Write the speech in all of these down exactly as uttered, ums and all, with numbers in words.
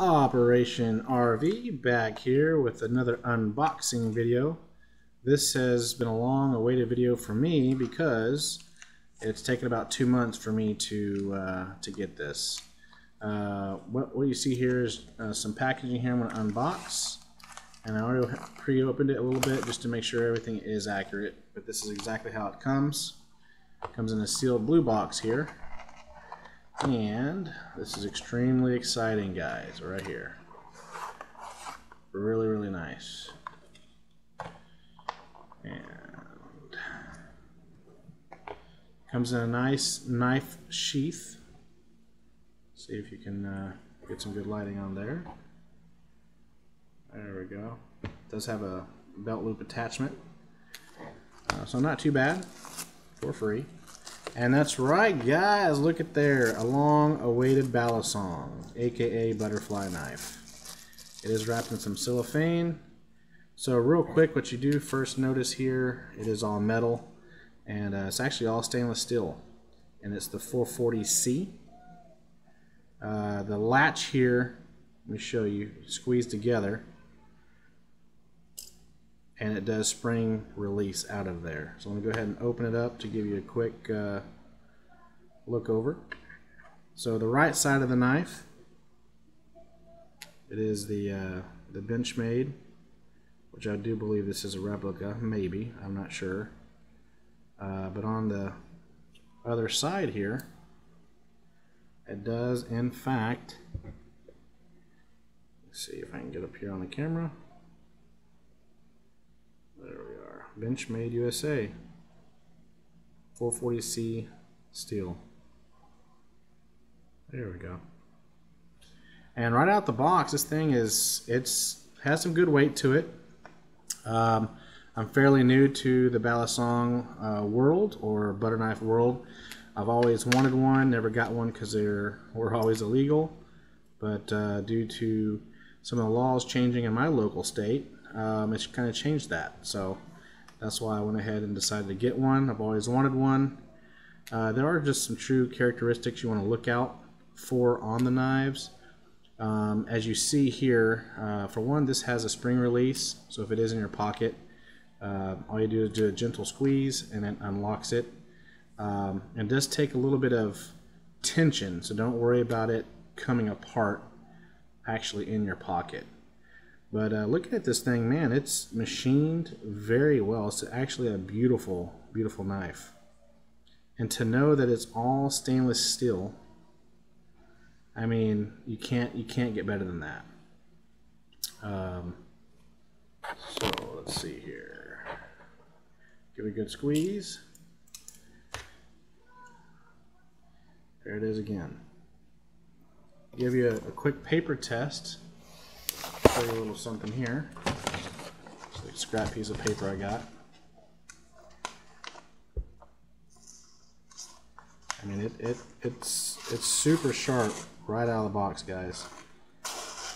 Operation R V back here with another unboxing video. This has been a long awaited video for me because it's taken about two months for me to uh, to get this. Uh, what, what you see here is uh, some packaging here I'm going to unbox, and I already pre-opened it a little bit just to make sure everything is accurate, but this is exactly how it comes. It comes in a sealed blue box here. And this is extremely exciting, guys, right here. Really, really nice. And comes in a nice knife sheath. See if you can uh, get some good lighting on there. There we go. It does have a belt loop attachment. Uh, so not too bad, for free. And that's right, guys, look at there, a long-awaited Balisong, aka butterfly knife. It is wrapped in some cellophane. So real quick, what you do first notice here, it is all metal, and uh, it's actually all stainless steel, and it's the four forty C. Uh, the latch here, let me show you, squeezed together, and it does spring release out of there. So I'm going to go ahead and open it up to give you a quick uh, look over. So the right side of the knife, it is the, uh, the Benchmade, which I do believe this is a replica, maybe, I'm not sure. Uh, but on the other side here, it does in fact, let's see if I can get up here on the camera. There we are. Benchmade U S A. four forty C steel. There we go. And right out the box, this thing is it's has some good weight to it. Um, I'm fairly new to the Balisong uh, world or butter knife world. I've always wanted one, never got one because they're were always illegal. But uh, due to some of the laws changing in my local state, Um, it's kind of changed that, so that's why I went ahead and decided to get one. I've always wanted one. Uh, there are just some true characteristics you want to look out for on the knives. Um, as you see here, uh, for one, this has a spring release, so if it is in your pocket, uh, all you do is do a gentle squeeze and it unlocks it. Um, it does take a little bit of tension, so don't worry about it coming apart actually in your pocket. But uh, looking at this thing, man, it's machined very well. It's actually a beautiful, beautiful knife. And to know that it's all stainless steel, I mean, you can't you can't get better than that. Um, so let's see here. Give it a good squeeze. There it is again. Give you a, a quick paper test. A little something here. It's like a scrap piece of paper I got. I mean, it, it it's it's super sharp right out of the box, guys.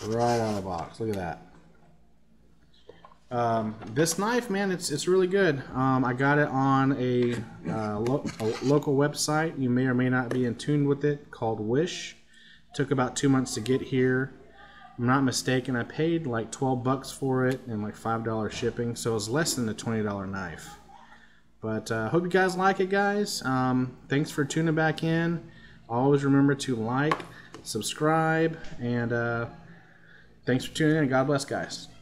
Right out of the box. Look at that. Um, this knife, man, it's it's really good. Um, I got it on a, uh, lo a local website. You may or may not be in tune with it. Called Wish. Took about two months to get here. I'm not mistaken, I paid like twelve bucks for it and like five dollars shipping, so it was less than the twenty dollar knife. But I uh, hope you guys like it, guys. Um, thanks for tuning back in. Always remember to like, subscribe, and uh, thanks for tuning in. God bless, guys.